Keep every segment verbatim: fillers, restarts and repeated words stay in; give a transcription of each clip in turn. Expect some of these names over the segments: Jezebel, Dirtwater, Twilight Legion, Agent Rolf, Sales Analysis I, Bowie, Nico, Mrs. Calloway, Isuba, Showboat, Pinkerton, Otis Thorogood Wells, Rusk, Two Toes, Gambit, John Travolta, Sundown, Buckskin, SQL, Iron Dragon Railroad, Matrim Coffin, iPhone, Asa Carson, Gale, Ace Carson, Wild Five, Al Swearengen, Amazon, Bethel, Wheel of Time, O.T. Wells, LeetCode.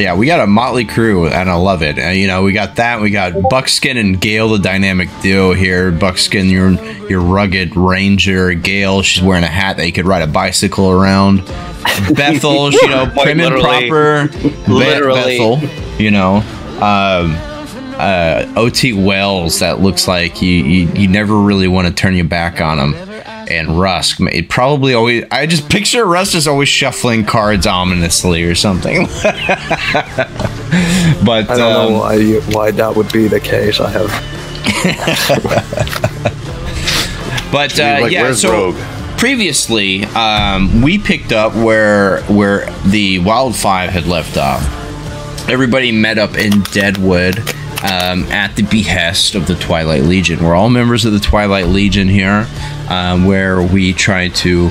yeah, we got a motley crew, and I love it. And, you know, we got that. We got Buckskin and Gale, the dynamic duo here. Buckskin, your your rugged ranger. Gale, she's wearing a hat that you could ride a bicycle around. Bethel, you know, prim and proper. Literally. Be Bethel, you know. Um, uh, O T. Wells, that looks like you, you, you never really want to turn your back on him. And Rusk, it probably always, I just picture Rusk is always shuffling cards ominously or something. But I don't um, know why, you, why that would be the case. I have. But uh, like, yeah, so Rogue? previously um, we picked up where where the Wild Five had left off. Everybody met up in Deadwood um, at the behest of the Twilight Legion. We're all members of the Twilight Legion here. Um, where we try to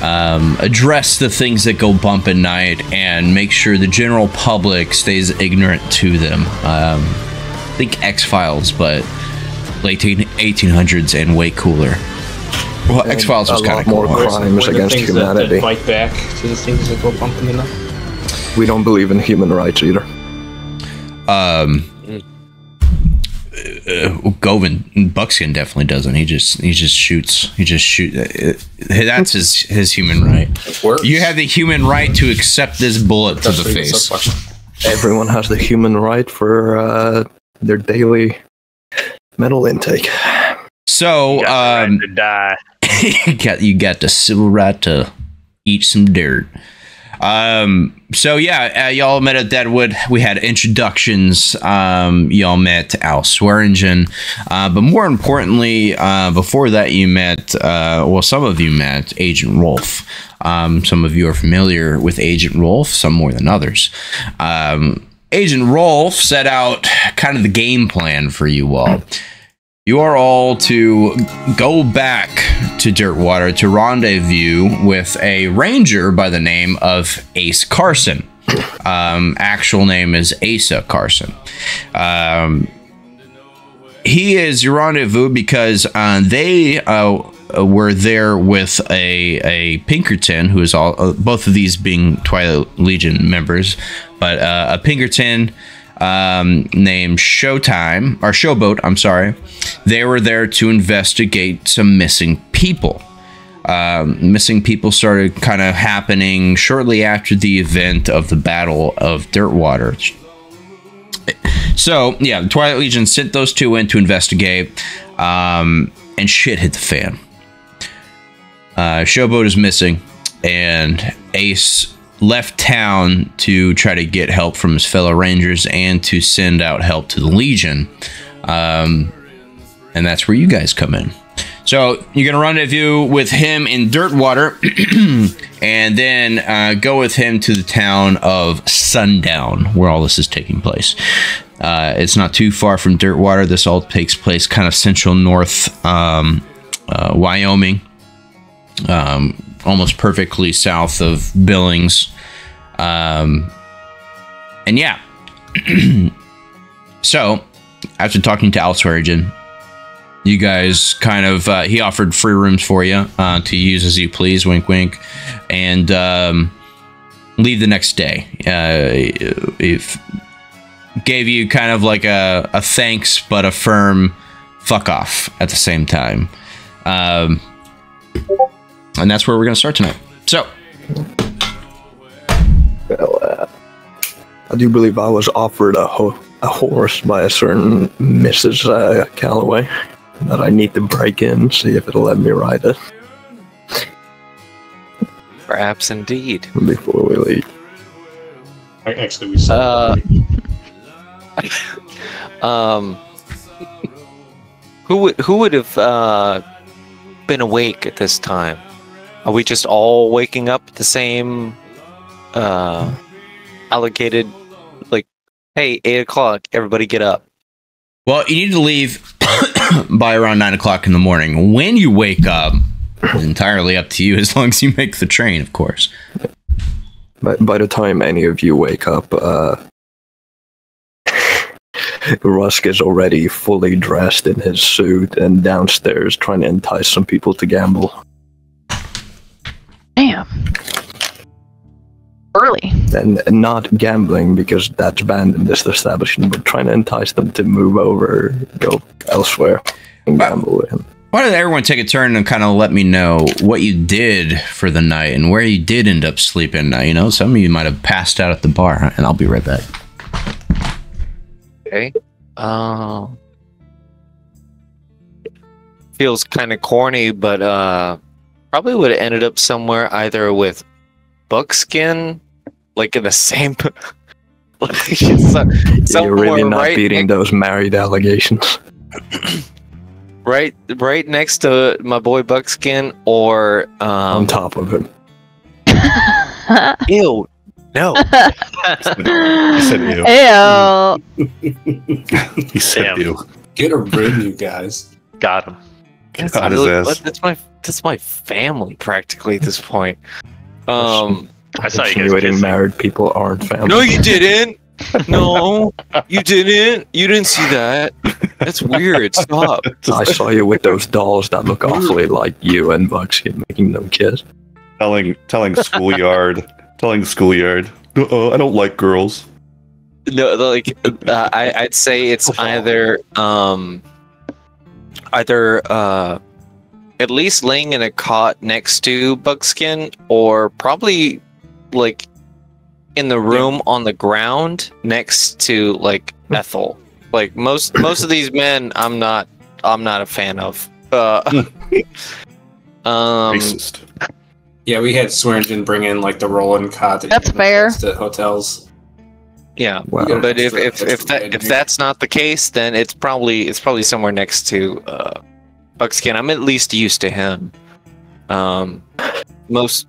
um, address the things that go bump at night and make sure the general public stays ignorant to them. Um, I think X Files, but late eighteen hundreds and way cooler. Well, X Files was kind of cool. More crimes against humanity. Fight back to the things that go bump in the night. We don't believe in human rights either. Um. Uh, Govin Buckskin definitely doesn't. He just he just shoots. He just shoot. Uh, that's his his human right. You have the human right to accept this bullet to the face. Everyone has the human right for uh, their daily metal intake. So you got um, the right to die. you got you got the civil right to eat some dirt. Um, so yeah, uh, y'all met at Deadwood. We had introductions. Um, y'all met Al Swearengen, uh, but more importantly, uh, before that you met, uh, well, some of you met Agent Rolf. Um, some of you are familiar with Agent Rolf, some more than others. Um, Agent Rolf set out kind of the game plan for you all. You are all to go back to Dirtwater to rendezvous with a ranger by the name of Ace Carson. Um, actual name is Asa Carson. Um, he is your rendezvous because uh, they uh, were there with a, a Pinkerton, who is all, uh, both of these being Twilight Legion members, but uh, a Pinkerton Um, named Showtime or Showboat, I'm sorry. They were there to investigate some missing people. Um, missing people started kind of happening shortly after the event of the Battle of Dirtwater. So yeah, the Twilight Legion sent those two in to investigate, um, and shit hit the fan. Uh, Showboat is missing, and Ace left town to try to get help from his fellow rangers and to send out help to the Legion. Um, and that's where you guys come in. So you're going to rendezvous with him in Dirtwater and then uh, go with him to the town of Sundown, where all this is taking place. Uh, it's not too far from Dirtwater. This all takes place kind of central north um, uh, Wyoming. Um, almost perfectly south of Billings. Um, and yeah. So, after talking to Al Swearengen, you guys kind of, uh, he offered free rooms for you uh, to use as you please, wink, wink, and um, leave the next day. Uh, if gave you kind of like a, a thanks, but a firm fuck off at the same time. Um, And that's where we're going to start tonight. So, well, uh, I do believe I was offered a, ho a horse by a certain Missus Uh, Calloway that I need to break in, see if it'll let me ride it. Perhaps indeed. Before we leave. I actually, we saw. Uh, um, who would who would have uh, been awake at this time? Are we just all waking up at the same uh, allocated, like, hey, eight o'clock, everybody get up? Well, you need to leave by around nine o'clock in the morning. When you wake up is entirely up to you, as long as you make the train, of course. By, by the time any of you wake up, uh, Rusk is already fully dressed in his suit and downstairs trying to entice some people to gamble. Damn. early. And not gambling, because that's banned in this establishment, but trying to entice them to move over, go elsewhere, and gamble with him. Why don't everyone take a turn and kind of let me know what you did for the night and where you did end up sleeping? You know, some of you might have passed out at the bar, and I'll be right back. Okay. Uh, feels kind of corny, but uh, probably would have ended up somewhere either with Buckskin, like in the same... like so, You're really not right beating those married allegations. Right, right next to my boy Buckskin, or um, on top of him. Ew, no. He said ew. Ew. He said ew. Get a room, you guys. Got him. Got got his ass. That's my that's my family practically at this point. Um, I saw you guys kissing. Married people aren't family. No, you didn't. No, you didn't. You didn't see that. That's weird. Stop. I saw you with those dolls that look awfully like you and Buckskin making them kiss. Telling, telling schoolyard, telling schoolyard. Uh-uh, I don't like girls. No, like uh, I, I'd say it's either, um, either uh, at least laying in a cot next to Buckskin, or probably like in the room yeah. on the ground next to like Ethel. Like most most of these men, I'm not I'm not a fan of. Uh, um, Racist. Yeah, we had Swearengen bring in like the rolling cot. That that's fair. To hotels. Yeah, wow. But if if if, if that if that's not the case, then it's probably it's probably somewhere next to uh, Buckskin. I'm at least used to him. Um, most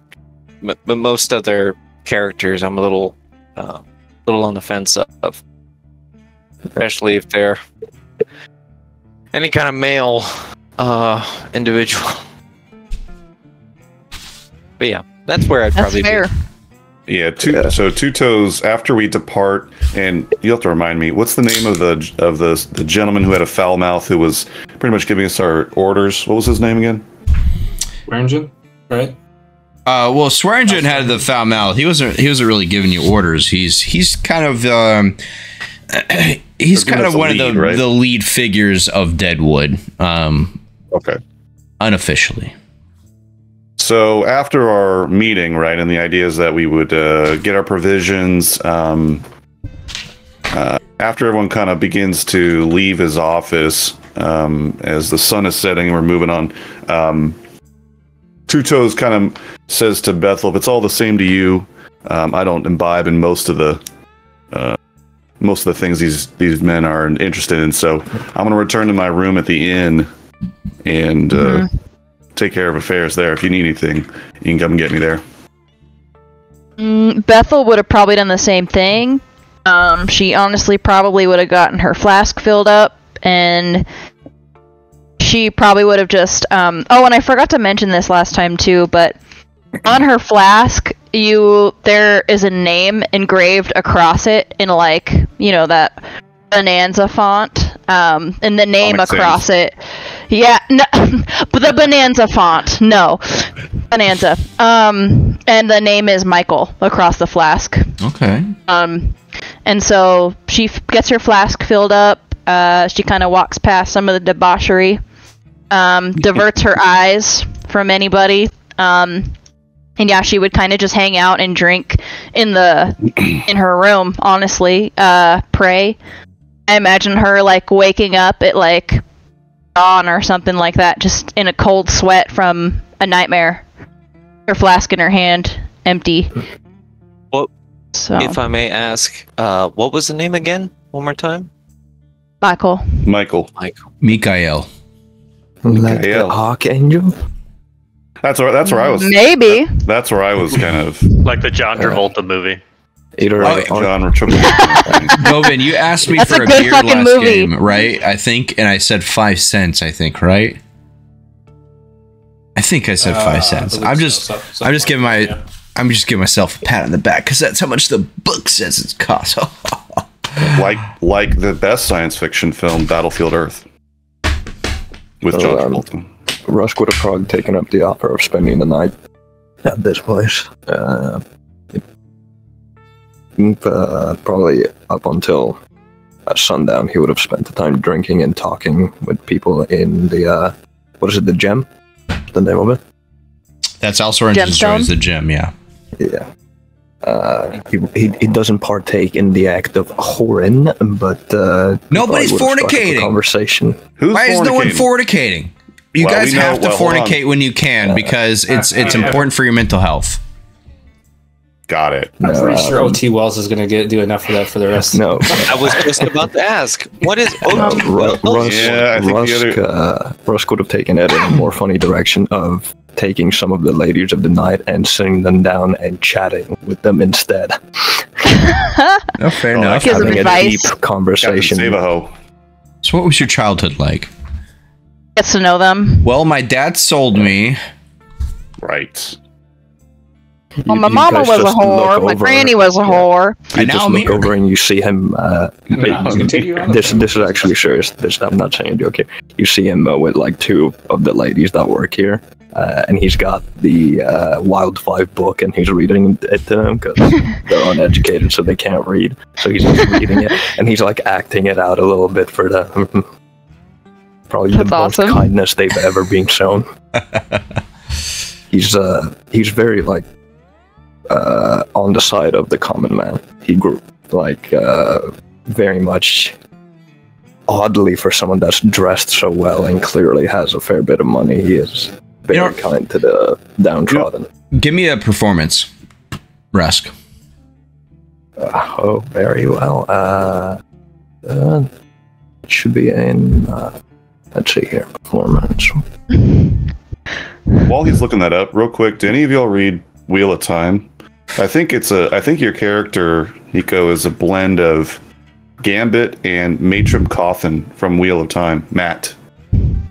m most other characters, I'm a little uh, little on the fence of. Especially if they're any kind of male uh, individual. But yeah, that's where I'd that's probably fair. Be. Yeah, two, yeah, so Two Toes, after we depart, and you'll have to remind me, what's the name of the of the, the gentleman who had a foul mouth who was pretty much giving us our orders? What was his name again? Swearengen, right? Uh, well, Swearengen had the foul mouth. He wasn't he wasn't really giving you orders. He's he's kind of um, he's kind of one lead, of the, right? the lead figures of Deadwood. Um, okay. Unofficially. So after our meeting, right, and the idea is that we would uh, get our provisions. Um, uh, after everyone kind of begins to leave his office, um, as the sun is setting, we're moving on. Um, Two Toes kind of says to Bethel, if it's all the same to you, um, I don't imbibe in most of the... Uh, most of the things these these men are interested in, so I'm gonna return to my room at the inn and mm-hmm. uh, take care of affairs there. If you need anything, you can come and get me there. Mm, Bethel would have probably done the same thing. Um, she honestly probably would have gotten her flask filled up, and she probably would have just. Um, oh, and I forgot to mention this last time too, but on her flask. You there is a name engraved across it in like you know that Bonanza font, um, and the name Comic across sense. It, yeah, no, but the Bonanza font, no, Bonanza, um, and the name is Michael across the flask. Okay. Um, and so she f gets her flask filled up. Uh, she kind of walks past some of the debauchery, um, diverts her eyes from anybody, um. And yeah, she would kind of just hang out and drink in the in her room, honestly. Uh, pray. I imagine her like waking up at like dawn or something like that, just in a cold sweat from a nightmare. Her flask in her hand, empty. Well, so. If I may ask, uh, what was the name again? One more time. Michael. Michael. Michael. Mikael. Like the Archangel. That's where that's where I was. Maybe that, that's where I was kind of like the John Travolta uh, movie. Either oh, John Travolta. Bovin, you asked me that's for a, a beer last movie. Game, right? I think, and I said five cents. I think, right? I think I said uh, five cents. I'm just, so, so I'm just giving my, yeah. I'm just giving myself a pat on the back because that's how much the book says it's cost. like, like the best science fiction film, Battlefield Earth, with so, John Travolta. Um, Rusk would have probably taken up the offer of spending the night at this place. Uh, uh, probably up until uh, sundown, he would have spent the time drinking and talking with people in the, uh, what is it, the gem? The name of it? That's Al Swearengen's story, is the gem, yeah. Yeah. Uh, he, he he doesn't partake in the act of whoring, but uh, nobody's fornicating. Conversation. Who's Why is no one fornicating? You well, guys know, have to well, fornicate when you can uh, because it's it's uh, important for your mental health. Got it. I'm no, pretty sure um, O T. Wells is going to get do enough for that for the rest. No, I was just about to ask. What is O T. No, Wells? Rusk, yeah, I think Rusk, the other... uh, Rusk would have taken it in a more funny direction of taking some of the ladies of the night and sitting them down and chatting with them instead. No, fair enough. Well, having a deep conversation. So, what was your childhood like? Gets to know them. Well, my dad sold me. Right. Well, my you, you mama was a whore. My granny was a whore. You and just now look over and you see him. Uh, no, this this is actually serious. This I'm not saying a joke here. You see him uh, with like two of the ladies that work here, uh, and he's got the uh, Wild Five book and he's reading it to them because they're uneducated, so they can't read. So he's just reading it and he's like acting it out a little bit for them. Probably That's the awesome. most kindness they've ever been shown. He's uh he's very like. Uh, on the side of the common man. He grew like uh, very much oddly for someone that's dressed so well and clearly has a fair bit of money. He is very you know, kind to the downtrodden. Give me a performance, Rusk. Uh, oh, very well. Uh, uh, it should be in. Uh, let's see here, performance. While he's looking that up, real quick, do any of y'all read Wheel of Time? I think it's a. I think your character, Nico, is a blend of Gambit and Matrim Coffin from Wheel of Time. Matt,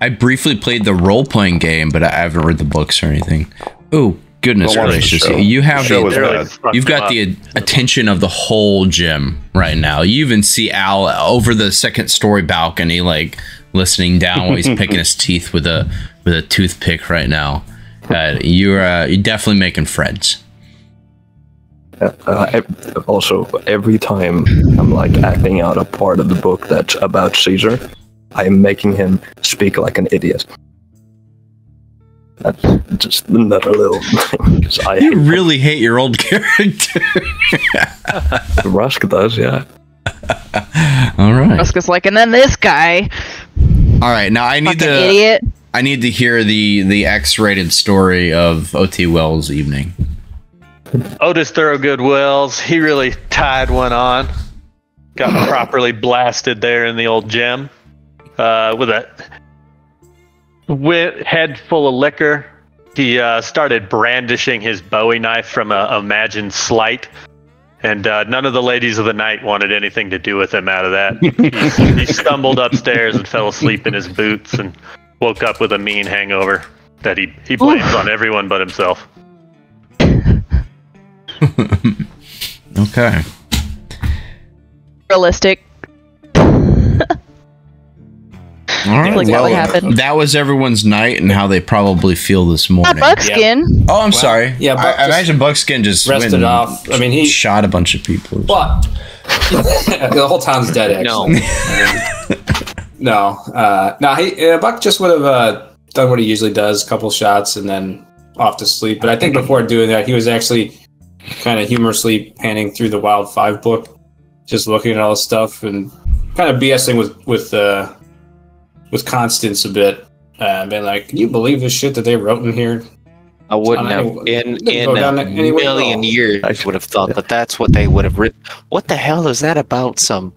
I briefly played the role-playing game, but I haven't read the books or anything. Oh goodness gracious! You have the, the you've got the attention of the whole gym right now. You even see Al over the second story balcony, like listening down while he's picking his teeth with a with a toothpick right now. Uh, you're uh, you're definitely making friends. Uh, uh, also, every time I'm like acting out a part of the book that's about Caesar, I'm making him speak like an idiot. That's just another little thing. I you hate really him. hate your old character. Rusk does, yeah. All right. Rusk is like, and then this guy. All right, now I need to. Fucking idiot. I need to hear the, the X-rated story of O T. Wells' evening. Otis Thorogood Wells, he really tied one on. Got properly blasted there in the old gym. Uh, with a with head full of liquor, he uh, started brandishing his Bowie knife from a imagined slight. And uh, none of the ladies of the night wanted anything to do with him out of that. he, he stumbled upstairs and fell asleep in his boots and woke up with a mean hangover that he, he blames Oof. on everyone but himself. Okay. Realistic. All right. Like well, that, that was everyone's night and how they probably feel this morning. Not Buckskin. Yeah. Oh, I'm well, sorry. Yeah, Buck I, I imagine Buckskin just rested went off. I mean, he shot a bunch of people. But the whole town's dead. Actually. No. No, uh, no. He, uh, Buck just would have uh, done what he usually does: a couple shots and then off to sleep. But I think before doing that, he was actually kind of humorously panning through the Wild Five book, just looking at all this stuff and kind of BSing with with uh, with Constance a bit. Uh, being like, "Can you believe this shit that they wrote in here?" I wouldn't have any, in in a million years. I would have thought that that's what they would have written. What the hell is that about? Some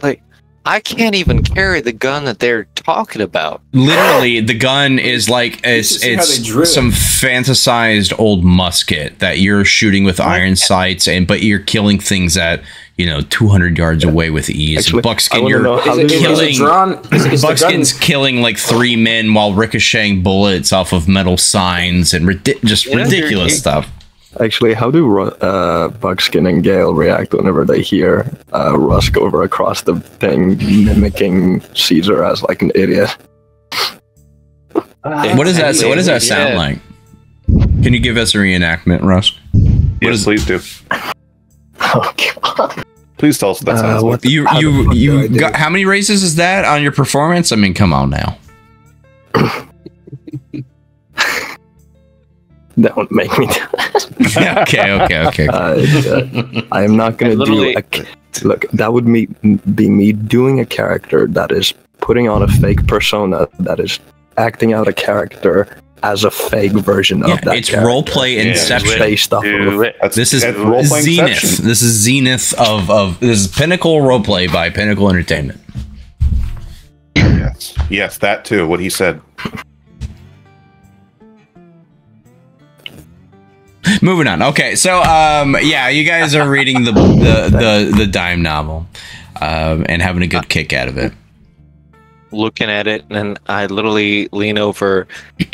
like. I can't even carry the gun that they're talking about. Literally, the gun is like it's it's some fantasized old musket that you're shooting with iron sights, and but you're killing things at you know two hundred yards away with ease. Actually, Buckskin, you're is it, killing. Is it drawn, is, is Buckskin's killing like three men while ricocheting bullets off of metal signs and ridi just yeah, ridiculous stuff. Actually, how do uh, Buckskin and Gale react whenever they hear uh, Rusk over across the thing mimicking Caesar as like an idiot? Uh, what does that? What does that sound yeah. like? Can you give us a reenactment, Rusk? Yes, please do. Oh, God. Please tell us what that uh, sounds like. You, you, you got, how many raises is that on your performance? I mean, come on now. Don't make me do that. okay, okay, okay. Uh, I am not going to do... A, look, that would me, be me doing a character that is putting on a fake persona, that is acting out a character as a fake version yeah, of that. It's character. Roleplay yeah, inception. It. This is Zenith. Inception. This is Zenith of, of... This is Pinnacle Roleplay by Pinnacle Entertainment. Yes, yes, that too, what he said. Moving on. Okay, so um, yeah, you guys are reading the the the, the dime novel, um, and having a good kick out of it. Looking at it, and I literally lean over,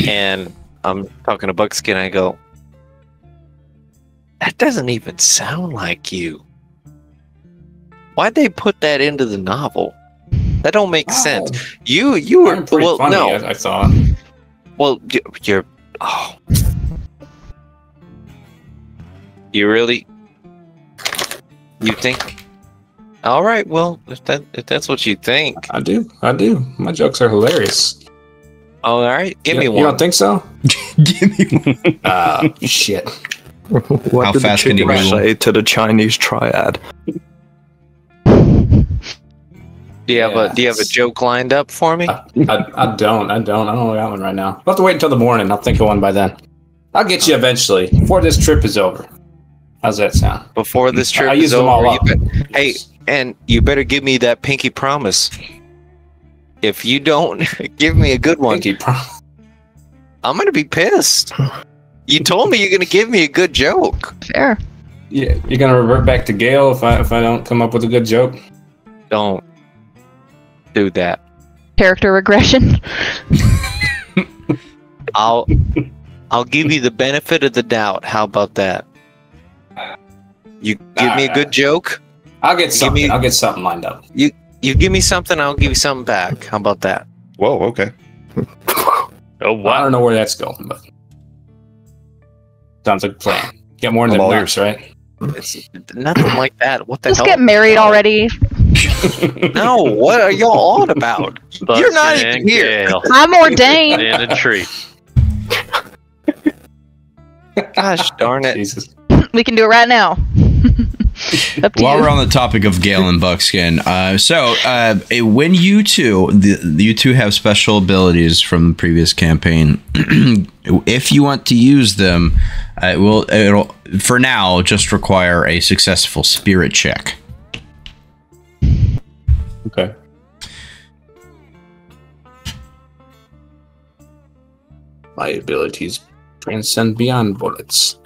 and I'm talking to Buckskin. I go, "That doesn't even sound like you. Why'd they put that into the novel? That don't make wow. sense. You you were well, funny, no, I, I saw. Well, you're oh." You really, you think? All right, well, if that if that's what you think, I do, I do. My jokes are hilarious. Oh, all right, give you, me one. You don't think so? Give me one. Ah, uh, shit. What How did fast the can you say to the Chinese triad? Do you yes. have a Do you have a joke lined up for me? I, I, I don't. I don't. I don't have one right now. I'll have to wait until the morning. I'll think of one by then. I'll get you eventually before this trip is over. How's that sound? Before this trip I is them over, all up. You better, hey, and you better give me that pinky promise. If you don't give me a good one, pinky promise, I'm gonna be pissed. You told me you're gonna give me a good joke. Fair. Yeah, you're gonna revert back to Gale if I if I don't come up with a good joke. Don't do that. Character regression. I'll I'll give you the benefit of the doubt. How about that? You give uh, me a good joke. I'll get something. Me, I'll get something lined up. You you give me something. I'll give you something back. How about that? Whoa. Okay. Oh wow. I don't know where that's going, but sounds like a plan. Get more than lawyers, right? It's nothing like that. What the Just hell? Just get married already. No. What are y'all on about? Buck You're not even here. Gale. I'm ordained. In a tree. Gosh darn it. Jesus. We can do it right now. While you. We're on the topic of Gale and Buckskin, uh, so uh, when you two, the, you two have special abilities from the previous campaign. If you want to use them, uh, it will it'll for now just require a successful spirit check. Okay. My abilities transcend beyond bullets.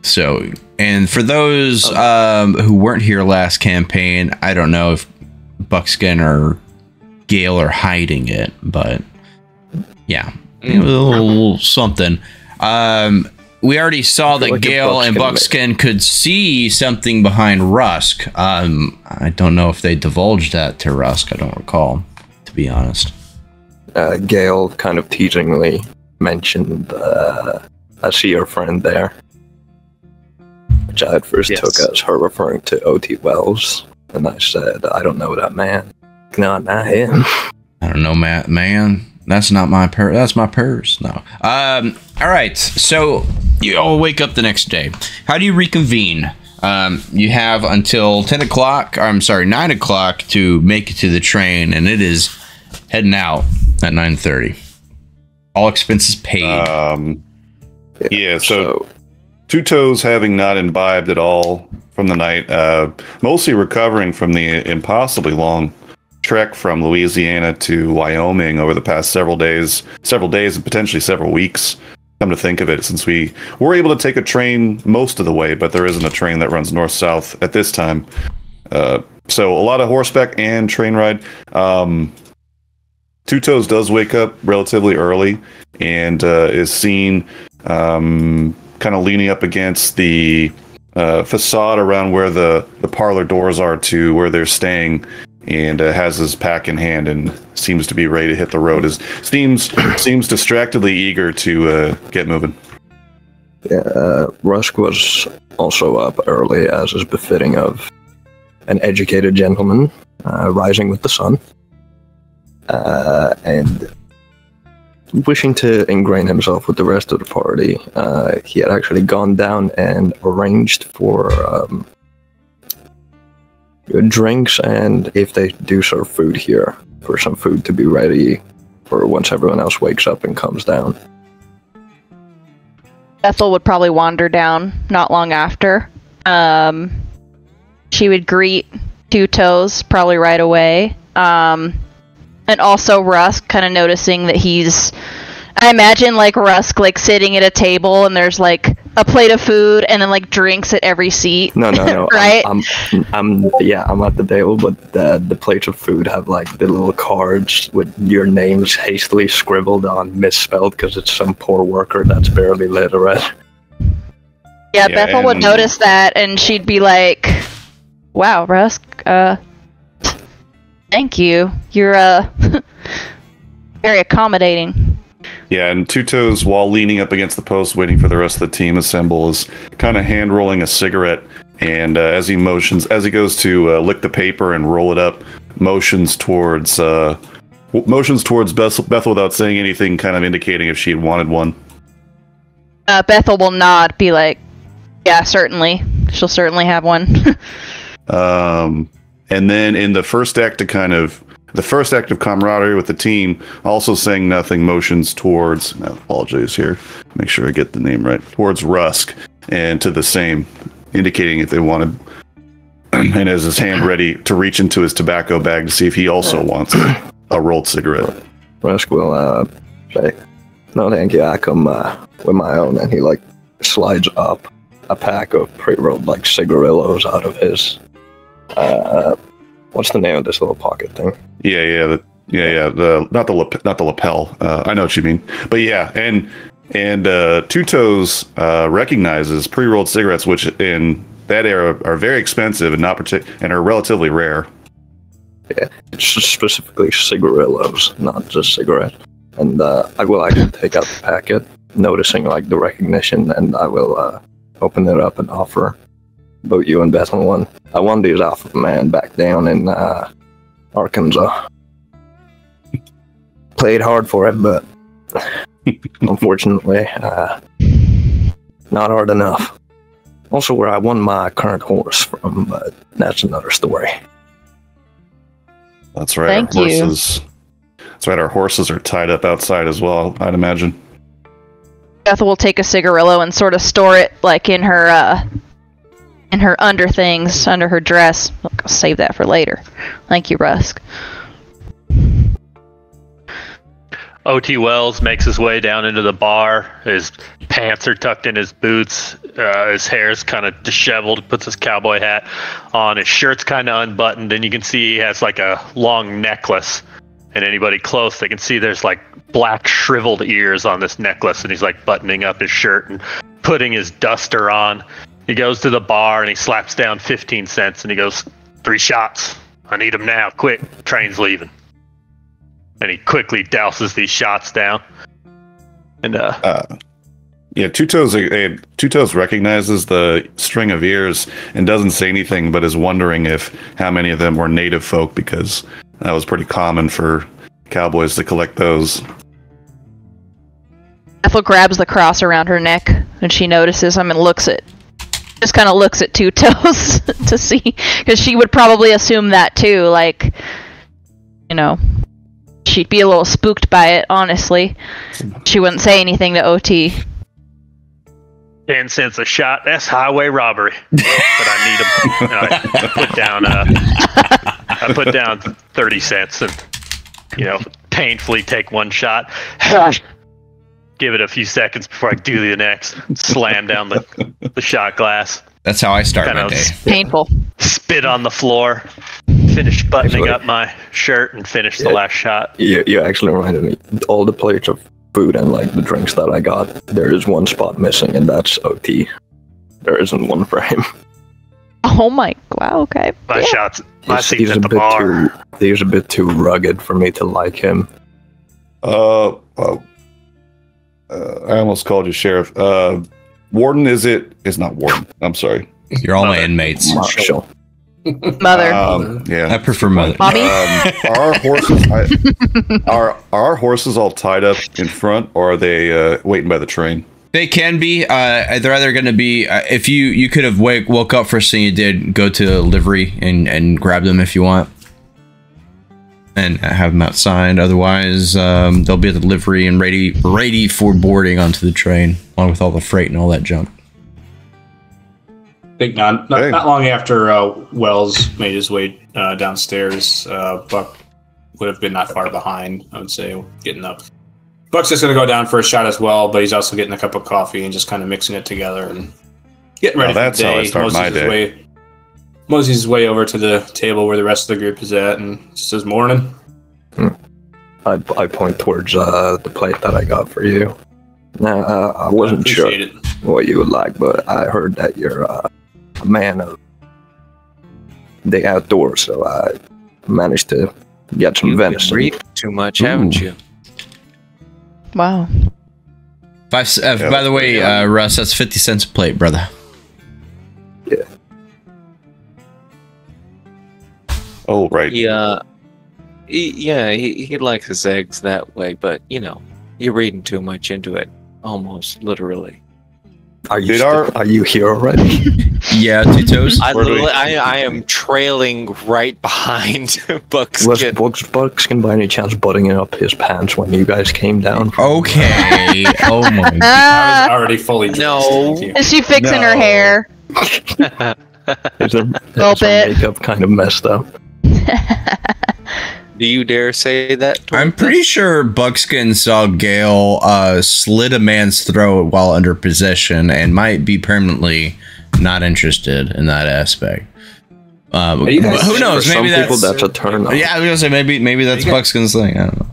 So, and for those um, who weren't here last campaign, I don't know if Buckskin or Gale are hiding it, but yeah, it was a little something. Um, we already saw that like Gale and Buckskin could see something behind Rusk. Um, I don't know if they divulged that to Rusk. I don't recall, to be honest. Uh, Gale kind of teasingly mentioned, uh, I see your friend there. Which I at first yes. took as her referring to O T Wells, and I said, "I don't know that man. No, not him. I don't know, Matt. Man, that's not my purse. That's my purse. No. Um. All right. So you all wake up the next day. How do you reconvene? Um. You have until ten o'clock. I'm sorry, nine o'clock to make it to the train, and it is heading out at nine thirty. All expenses paid. Um. Yeah. yeah so. so Two Toes, having not imbibed at all from the night, uh, mostly recovering from the impossibly long trek from Louisiana to Wyoming over the past several days, several days and potentially several weeks, come to think of it, since we were able to take a train most of the way, but there isn't a train that runs north-south at this time. Uh, so a lot of horseback and train ride. Um, Two Toes does wake up relatively early and uh, is seen... Um, kind of leaning up against the uh, facade around where the, the parlor doors are to where they're staying, and uh, has his pack in hand and seems to be ready to hit the road. Is seems seems distractedly eager to uh, get moving. Uh, Rusk was also up early, as is befitting of an educated gentleman, uh, rising with the sun, uh, and wishing to ingrain himself with the rest of the party. Uh, he had actually gone down and arranged for um, drinks, and if they do serve food here, for some food to be ready for once everyone else wakes up and comes down. Bethel would probably wander down not long after. Um, she would greet Two Toes probably right away. Um, and also Rusk, kind of noticing that he's... I imagine, like, Rusk, like, sitting at a table and there's, like, a plate of food and then, like, drinks at every seat. No, no, no. Right? I'm, I'm, I'm, yeah, I'm at the table, but the, the plates of food have, like, the little cards with your names hastily scribbled on, misspelled, because it's some poor worker that's barely literate. Yeah, yeah, Bethel would notice that, and she'd be like, wow, Rusk, uh, thank you. You're, uh, very accommodating. Yeah, and Two Toes, while leaning up against the post, waiting for the rest of the team assemble, is kind of hand rolling a cigarette. And uh, as he motions, as he goes to uh, lick the paper and roll it up, motions towards uh, motions towards Bethel, Bethel without saying anything, kind of indicating if she had wanted one. Uh, Bethel will nod, be like, "Yeah, certainly, she'll certainly have one." um, and then in the first act to kind of. The first act of camaraderie with the team, also saying nothing, motions towards, I apologize here, make sure I get the name right, towards Rusk, and to the same, indicating if they wanted, and has his hand ready to reach into his tobacco bag to see if he also wants a, a rolled cigarette. Rusk will uh, say, no thank you, I come uh, with my own, and he like slides up a pack of pre-rolled like cigarillos out of his uh, what's the name of this little pocket thing? Yeah, yeah, the, yeah, yeah. The not the lap, not the lapel. Uh, I know what you mean, but yeah, and and uh, Two Toes uh, recognizes pre-rolled cigarettes, which in that era are very expensive and not partic and are relatively rare. Yeah, it's specifically cigarillos, not just cigarette. And uh, I will actually take out the packet, noticing like the recognition, and I will uh, open it up and offer. Both you and Bethel one. I won these off of a man back down in uh, Arkansas. Played hard for it, but unfortunately, uh, not hard enough. Also, where I won my current horse from, but that's another story. That's right. Thank our you. Horses. That's right. Our horses are tied up outside as well, I'd imagine. Bethel will take a cigarillo and sort of store it, like in her. Uh, In her under things, under her dress. Look, I'll save that for later. Thank you, Rusk. O T. Wells makes his way down into the bar. His pants are tucked in his boots. Uh, his hair's kind of disheveled. Puts his cowboy hat on. His shirt's kind of unbuttoned, and you can see he has like a long necklace. And anybody close, they can see there's like black shriveled ears on this necklace. And he's like buttoning up his shirt and putting his duster on. He goes to the bar and he slaps down fifteen cents and he goes, three shots. I need them now, quick, train's leaving. And he quickly douses these shots down. And, uh... uh yeah, Two Toes, uh, Two Toes recognizes the string of ears and doesn't say anything, but is wondering if how many of them were native folk, because that was pretty common for cowboys to collect those. Ethel grabs the cross around her neck and she notices him and looks at just kind of looks at Two Toes to see, because she would probably assume that too, like, you know, she'd be a little spooked by it, honestly. She wouldn't say anything to O T. ten cents a shot, that's highway robbery. But I need them. I put down, uh, I put down thirty cents and, you know, painfully take one shot. Give it a few seconds before I do the next. Slam down the, the shot glass. That's how I start my day. Painful. Spit on the floor. Finish buttoning actually, up my shirt and finish yeah, the last shot. You, you actually reminded me. All the plates of food and like the drinks that I got, there is one spot missing, and that's O T. There isn't one for him. Oh my! Wow. Okay. My yeah. shots. My he's, seats he's at the bar. Too, he's a bit too rugged for me to like him. Uh. Well. Uh, I almost called you Sheriff. Uh, Warden, is it? It's not warden. I'm sorry. You're all mother. My inmates. Marshal. Mother. Um, yeah. I prefer mother. Bobby? Um, are, our horses, I, are, are our horses all tied up in front, or are they uh, waiting by the train? They can be. Uh, they're either going to be, uh, if you, you could have wake, woke up first thing you did, go to livery and, and grab them if you want. And have them outside. Otherwise, um, they'll be at the livery and ready, ready for boarding onto the train, along with all the freight and all that junk. I think not. Not, hey. not long after uh, Wells made his way uh, downstairs, uh, Buck would have been not far behind. I would say getting up. Buck's just gonna go down for a shot as well, but he's also getting a cup of coffee and just kind of mixing it together and getting ready oh, for that's the day. How I start Moses my day. Way, Moses is way over to the table where the rest of the group is at and says, morning. Hmm. I, I point towards uh, the plate that I got for you. Now, uh, I wasn't I sure it. what you would like, but I heard that you're uh, a man of the outdoors, so I managed to get some You've venison. You've been reading too much, Ooh. haven't you? Wow. Five, uh, yeah, by the way, yeah. uh, Russ, that's fifty cents a plate, brother. Yeah. Oh, right. He, uh, he, yeah, he, he likes his eggs that way, but, you know, you're reading too much into it, almost literally. Are you, our, are you here already? Yeah, Two Toes. I, literally, I, I am trailing right behind Buckskin. Was Buckskin by any chance buttoning up his pants when you guys came down? Okay. Oh my God. I was already fully dressed. No. Is she fixing no. her hair? Is there, little is bit. Her makeup kind of messed up? Do you dare say that? I'm pretty sure Buckskin saw Gale uh, slit a man's throat while under possession and might be permanently not interested in that aspect. Um, who knows? For maybe some that's, people that's a turn off. Yeah, I was gonna say maybe maybe that's Buckskin's thing. I don't know.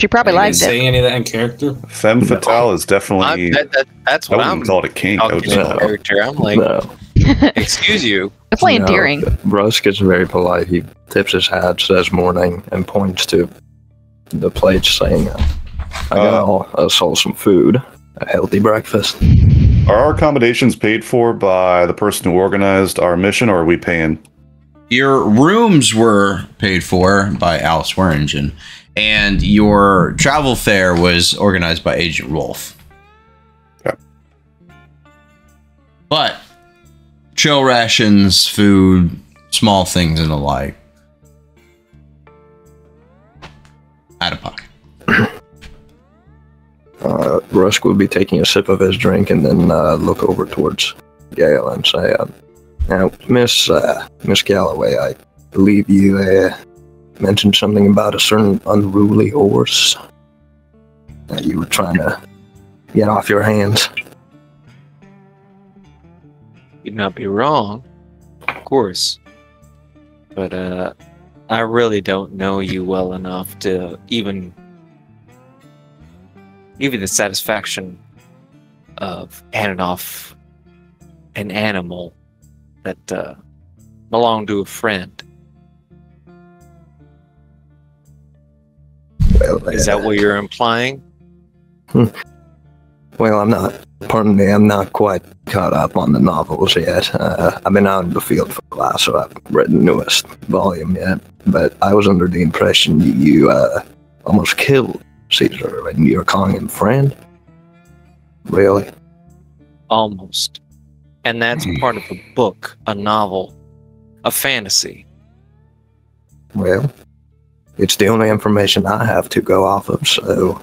She probably liked it. Saying any of that in character? Femme fatale no. is definitely. That, that, that's what I wouldn't I'm call it a kink. I would just no. character. I'm like, no. Excuse you. It's playing no, endearing. Rusk is very polite. He tips his hat, says morning, and points to the plate, saying, uh, "I uh, got saw some food, a healthy breakfast." Are our accommodations paid for by the person who organized our mission, or are we paying? Your rooms were paid for by Al Swearengen. And your travel fare was organized by Agent Rolf. Yeah. But chill rations, food, small things and the like. Out of pocket. uh, Rusk will be taking a sip of his drink and then uh, look over towards Gale and say, uh, now, Miss uh, Miss Calloway, I believe you... Uh, mentioned something about a certain unruly horse that you were trying to get off your hands. You'd not be wrong, of course. But uh, I really don't know you well enough to even give you the satisfaction of handing off an animal that uh, belonged to a friend. Well, is that uh, what you're implying? Well, I'm not. Pardon me, I'm not quite caught up on the novels yet. Uh, I've been out in the field for a while, so I haven't read the newest volume yet. But I was under the impression you uh, almost killed Caesar, and you're calling him friend. Really? Almost. And that's part of a book, a novel, a fantasy. Well. It's the only information I have to go off of, so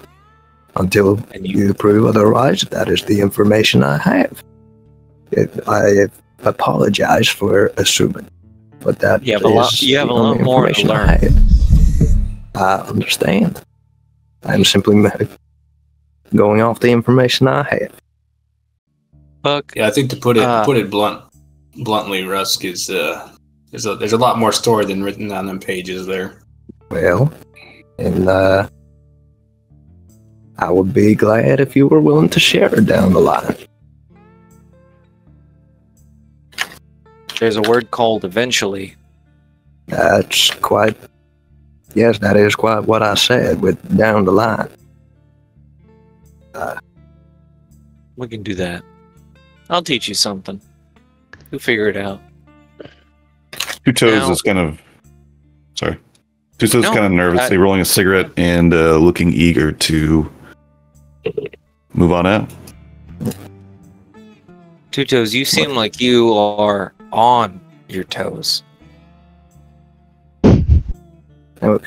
until you, you prove otherwise, that is the information I have. It, I apologize for assuming, but that you have a lot, you have a lot more to learn. I, I understand. I'm simply going off the information I have. Buck, yeah, I think to put it uh, put it blunt, bluntly, Rusk is uh, there's a there's a lot more story than written on them pages there. Well, and uh, I would be glad if you were willing to share it down the line. There's a word called eventually. That's quite, yes, that is quite what I said with down the line. Uh, we can do that. I'll teach you something. You'll figure it out. Two Toes now, is kind of... Sorry. Two Toes no, is kind of nervously I, rolling a cigarette and uh, looking eager to move on out. Two Toes, you seem like you are on your toes. Oh,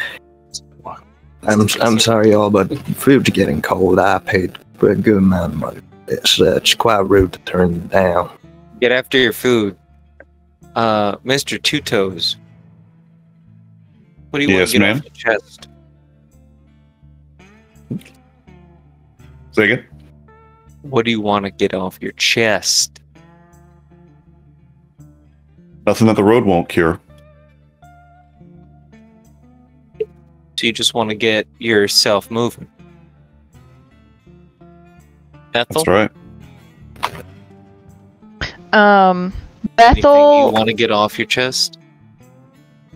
I'm, I'm sorry, y'all, but food's getting cold. I paid for a good amount of money. It's, uh, it's quite rude to turn them down. Get after your food. Uh, Mister Two Toes. What do you yes, want to get off your chest? Say again? What do you want to get off your chest? Nothing that the road won't cure. So you just want to get yourself moving. Bethel? That's right. Um, Bethel... Anything you want to get off your chest?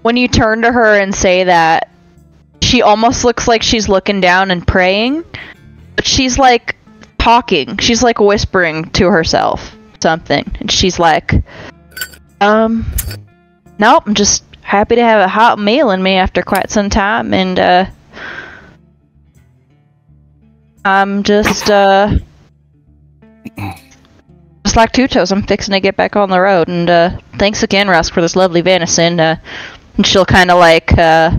When you turn to her and say that, she almost looks like she's looking down and praying. But she's like talking. She's like whispering to herself something. And she's like, um, nope, I'm just... happy to have a hot meal in me after quite some time, and uh, I'm just uh, just like Two Toes. I'm fixing to get back on the road, and uh, thanks again, Rusk, for this lovely venison. Uh, and she'll kind of like uh,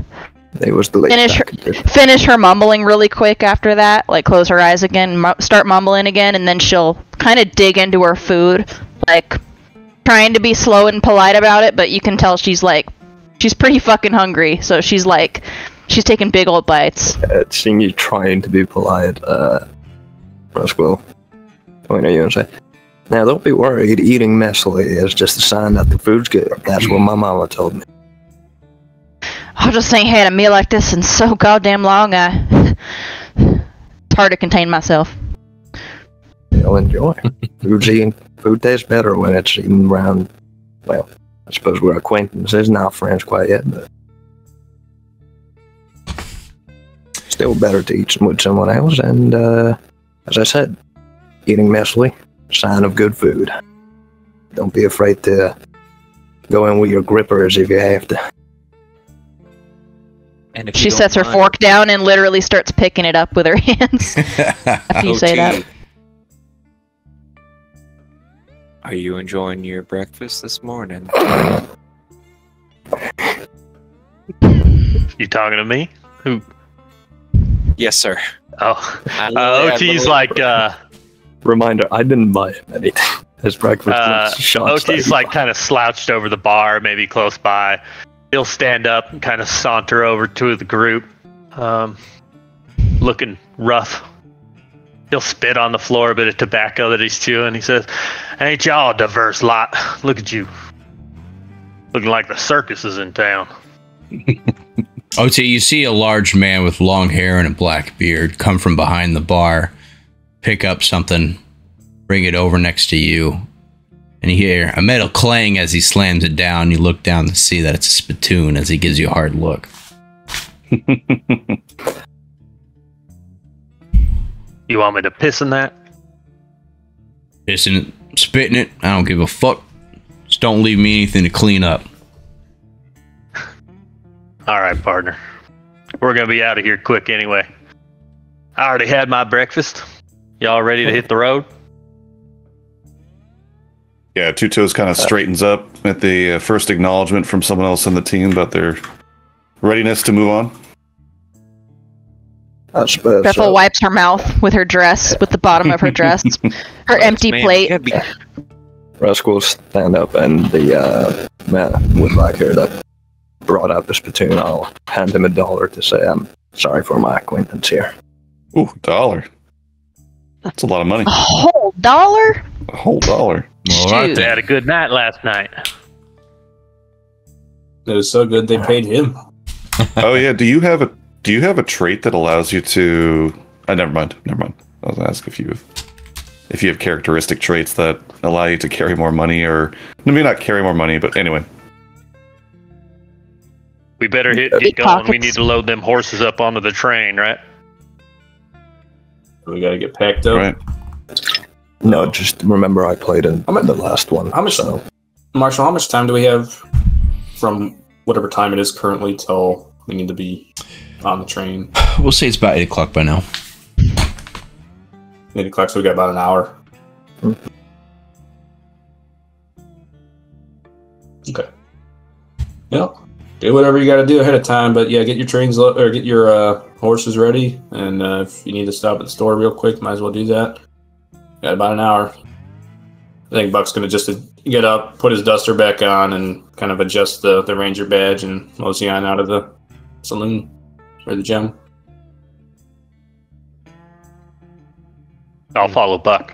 it was the finish her, finish her mumbling really quick after that, like close her eyes again, mu start mumbling again, and then she'll kind of dig into her food, like trying to be slow and polite about it, but you can tell she's like. She's pretty fucking hungry, so she's like, she's taking big old bites. Uh, seeing you trying to be polite, uh, Rusk will point at you and say, now don't be worried, eating messily is just a sign that the food's good. That's what my mama told me. I just ain't had a meal like this in so goddamn long, I... it's hard to contain myself. You'll enjoy. Food's eating, food tastes better when it's eaten round, well... I suppose we're acquaintances, not friends quite yet, but still better to eat with someone else. And uh, as I said, eating messily, sign of good food. Don't be afraid to go in with your grippers if you have to. And if she sets her mind. fork down and literally starts picking it up with her hands. If you say that. Are you enjoying your breakfast this morning? You talking to me? Who? Yes, sir. Oh, uh, O T's like... Uh, reminder, I didn't buy him anything. His breakfast uh, O T's like kind of slouched over the bar, maybe close by. He'll stand up and kind of saunter over to the group. Um, looking rough. He'll spit on the floor a bit of tobacco that he's chewing. He says, ain't y'all a diverse lot? Look at you. Looking like the circus is in town. O T, you see a large man with long hair and a black beard come from behind the bar, pick up something, bring it over next to you, and you hear a metal clang as he slams it down. You look down to see that it's a spittoon as he gives you a hard look. You want me to piss in that? Pissing it, spitting it, I don't give a fuck. Just don't leave me anything to clean up. Alright, partner. We're gonna be out of here quick anyway. I already had my breakfast. Y'all ready to hit the road? Yeah, Two Toes kind of straightens up at the uh, first acknowledgement from someone else on the team about their readiness to move on. Bethel so. wipes her mouth with her dress, with the bottom of her dress, her empty man, plate. Be... Rusk will stand up, and the uh, man with black hair that brought out the spittoon, I'll hand him a dollar to say I'm sorry for my acquaintance here. Ooh, dollar. That's a lot of money. A whole dollar? A whole dollar. All right, they had a good night last night. It was so good they paid him. Oh yeah, do you have a Do you have a trait that allows you to... Oh, never mind. Never mind. I was going to ask if you, have, if you have characteristic traits that allow you to carry more money or... Maybe not carry more money, but anyway. We better hit get going. We need to load them horses up onto the train, right? We got to get packed up. Right. No, just remember I played in. I'm at the last one. How much, so. Marshall, how much time do we have from whatever time it is currently till we need to be on the train? We'll say it's about eight o'clock by now. Eight o'clock, so we got about an hour. Mm-hmm. Okay. Yeah. Do whatever you got to do ahead of time, but yeah, get your trains lo- or get your uh, horses ready, and uh, if you need to stop at the store real quick, might as well do that. Got about an hour. I think Buck's gonna just get up, put his duster back on, and kind of adjust the, the ranger badge and mosey on out of the saloon or the gym. I'll follow Buck.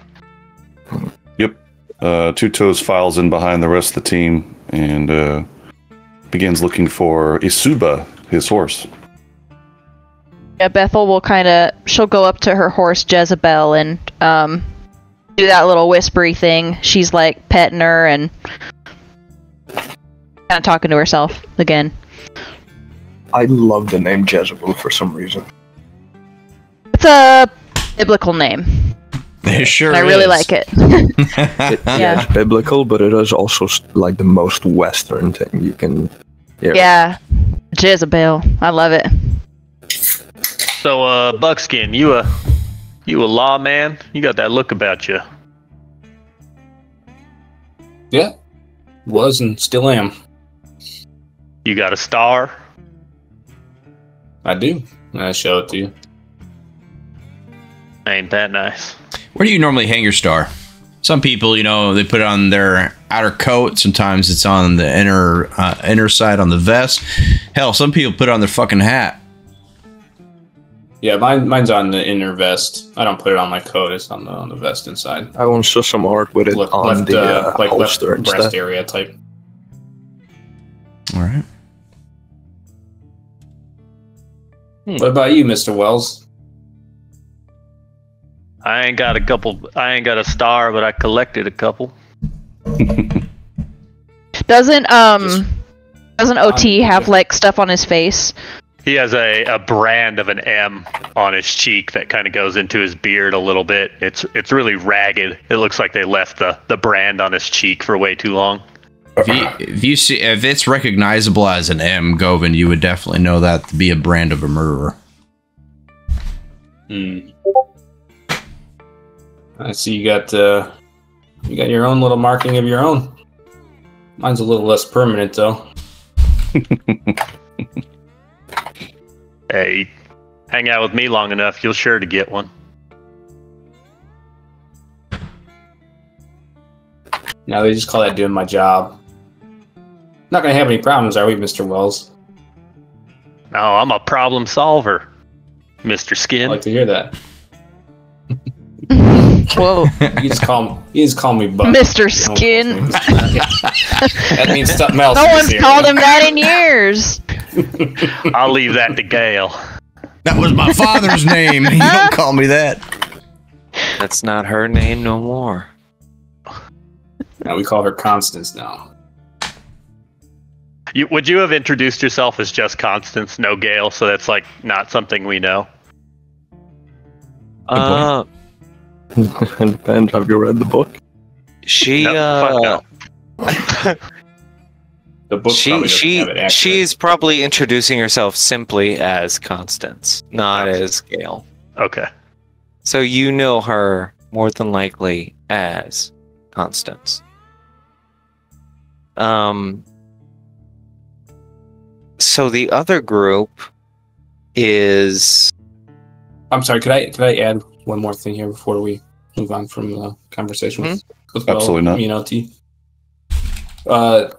Yep. Uh, Two Toes files in behind the rest of the team and uh, begins looking for Isuba, his horse. Yeah, Bethel will kind of, she'll go up to her horse, Jezebel, and um, do that little whispery thing. She's like petting her and kind of talking to herself again. I love the name Jezebel for some reason. It's a biblical name. It sure is. I really is. like it. it yeah. It's biblical, but it is also like the most Western thing you can hear. Yeah. Jezebel. I love it. So, uh, Buckskin, you a, you a lawman? You got that look about you. Yeah, was and still am. You got a star? I do. I show it to you. Ain't that nice? Where do you normally hang your star? Some people, you know, they put it on their outer coat. Sometimes it's on the inner uh, inner side on the vest. Hell, some people put it on their fucking hat. Yeah, mine, mine's on the inner vest. I don't put it on my coat. It's on the on the vest inside. I want to show some art with it Le- on left, the uh, uh, like holster left breast stuff. Area type. All right. Hmm. What about you, Mister Wells? I ain't got a couple. I ain't got a star, but I collected a couple. Doesn't um, Just, doesn't O T I'm, have yeah. like stuff on his face? He has a, a brand of an M on his cheek that kind of goes into his beard a little bit. It's it's really ragged. It looks like they left the, the brand on his cheek for way too long. If you, if you see if it's recognizable as an M, Govan, you would definitely know that to be a brand of a murderer. Hmm. I see you got uh, you got your own little marking of your own. Mine's a little less permanent though. Hey, hang out with me long enough, you'll sure to get one. Now they just call that doing my job. Not gonna have any problems, are we, Mister Wells? No, I'm a problem solver, Mister Skin. I like to hear that. Whoa! You just call me. You just call me Buck. Mister Skin. That means something else. No one's called him that in years. I'll leave that to Gale. That was my father's name. You don't call me that. That's not her name no more. Now we call her Constance now. You, would you have introduced yourself as just Constance, no Gale? So that's like not something we know. Uh. And have you read the book? She, no, uh, no. The book she, she, she's probably introducing herself simply as Constance, not Constance. as Gale. Okay. So you know her more than likely as Constance. Um. So the other group is. I'm sorry. Could I? Could I add one more thing here before we move on from the conversation with, mm-hmm. with Absolutely Bill, not. Me and O T. Uh,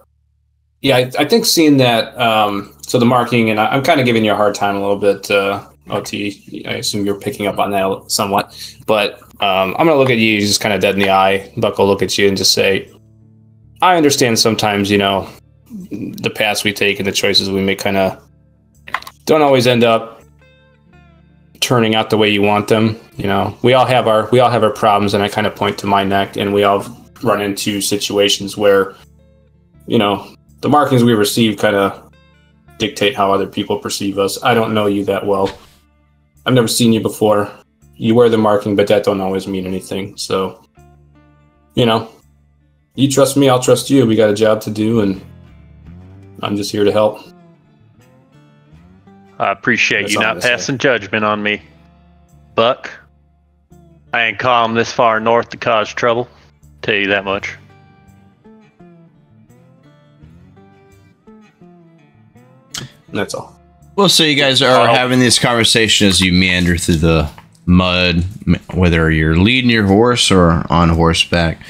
yeah, I, I think seeing that, um, so the marking, and I, I'm kind of giving you a hard time a little bit, uh, O T. I assume you're picking up on that somewhat, but um, I'm going to look at you just kind of dead in the eye. Buck will look at you and just say, I understand sometimes, you know, the paths we take and the choices we make kind of don't always end up turning out the way you want them. You know, we all have our we all have our problems, and I kind of point to my neck, and we all run into situations where, you know, the markings we receive kind of dictate how other people perceive us. I don't know you that well. I've never seen you before. You wear the marking, but that don't always mean anything. So you know, you trust me, I'll trust you. We got a job to do, and I'm just here to help. I appreciate That's you not passing judgment on me, Buck. I ain't come this far north to cause trouble. Tell you that much. That's all. Well, so you guys are having this conversation as you meander through the mud, whether you're leading your horse or on horseback.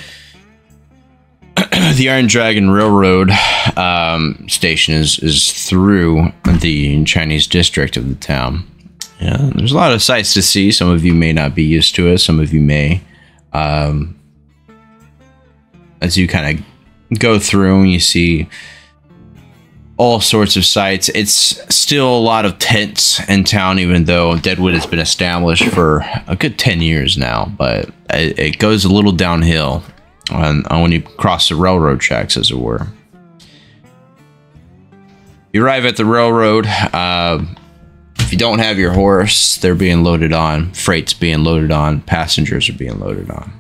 The Iron Dragon Railroad um, station is, is through the Chinese district of the town. Yeah, there's a lot of sights to see. Some of you may not be used to it. Some of you may. Um, as you kind of go through and you see all sorts of sights, it's still a lot of tents in town, even though Deadwood has been established for a good ten years now. But it, it goes a little downhill on, on when you cross the railroad tracks, as it were. You arrive at the railroad. Uh, If you don't have your horse, they're being loaded on. Freight's being loaded on. Passengers are being loaded on.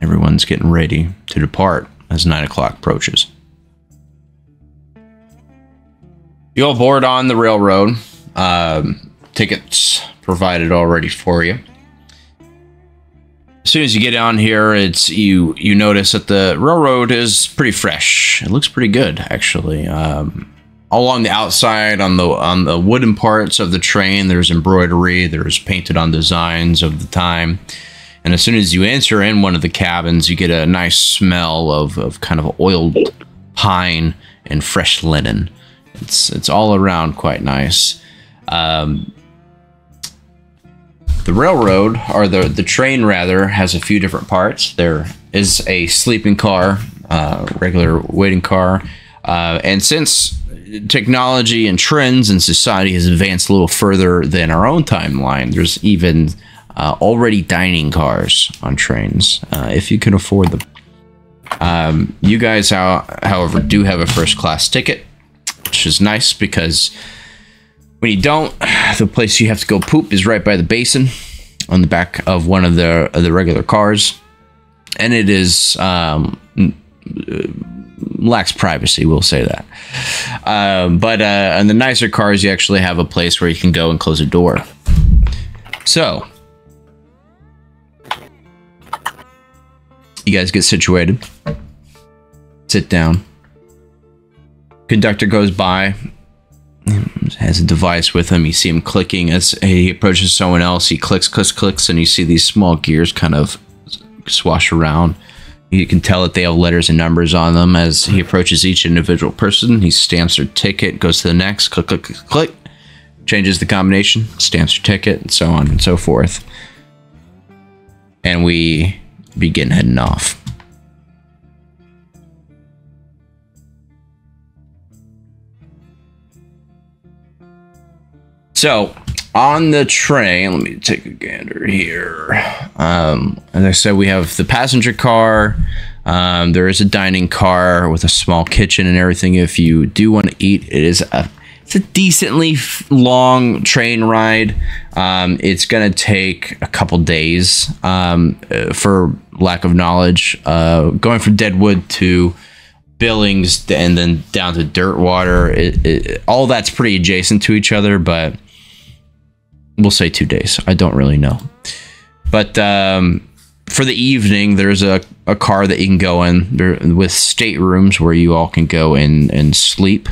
Everyone's getting ready to depart as nine o'clock approaches. You all board on the railroad. Um, tickets provided already for you. As soon as you get down here, it's you. You notice that the railroad is pretty fresh. It looks pretty good, actually. Um, Along the outside, on the on the wooden parts of the train, there's embroidery, there's painted on designs of the time. And as soon as you enter in one of the cabins, you get a nice smell of, of kind of oiled pine and fresh linen. It's, it's all around quite nice. Um, the railroad, or the, the train rather, has a few different parts. There is a sleeping car, uh, regular waiting car. Uh, and since technology and trends in society has advanced a little further than our own timeline, there's even uh, already dining cars on trains, uh, if you can afford them. Um, you guys, how, however, do have a first-class ticket, which is nice because when you don't, the place you have to go poop is right by the basin on the back of one of the, of the regular cars, and it is... Um, lacks privacy, we'll say that. Um, but uh, on the nicer cars, you actually have a place where you can go and close a door. So, you guys get situated. Sit down. Conductor goes by. Has a device with him. You see him clicking as he approaches someone else. He clicks, clicks, clicks, and you see these small gears kind of swash around. You can tell that they have letters and numbers on them. As he approaches each individual person, he stamps their ticket, goes to the next, click, click, click, click, changes the combination, stamps your ticket, and so on and so forth. And we begin heading off. So, on the train, let me take a gander here. Um, as I said, we have the passenger car. Um, there is a dining car with a small kitchen and everything. If you do want to eat, it is a it's a decently long train ride. Um, it's gonna take a couple days. Um, for lack of knowledge, uh, going from Deadwood to Billings and then down to Dirtwater, it, it, all that's pretty adjacent to each other, but we'll say two days. I don't really know. But um, for the evening, there's a, a car that you can go in there with staterooms where you all can go in and sleep.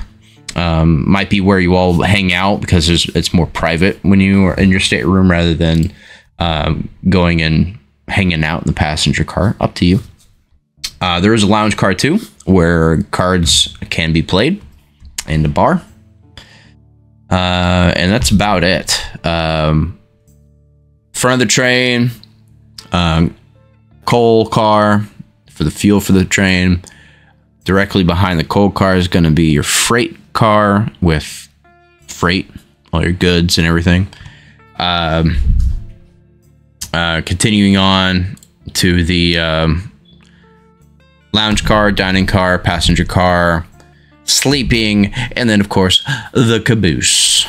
Um, might be where you all hang out because there's, it's more private when you are in your stateroom rather than um, going and hanging out in the passenger car. Up to you. Uh, there is a lounge car, too, where cards can be played and a bar. Uh, and that's about it. Um, front of the train, um, coal car for the fuel for the train. Directly behind the coal car is going to be your freight car with freight, all your goods and everything. Um, uh, continuing on to the um, lounge car, dining car, passenger car, sleeping, and then, of course, the caboose.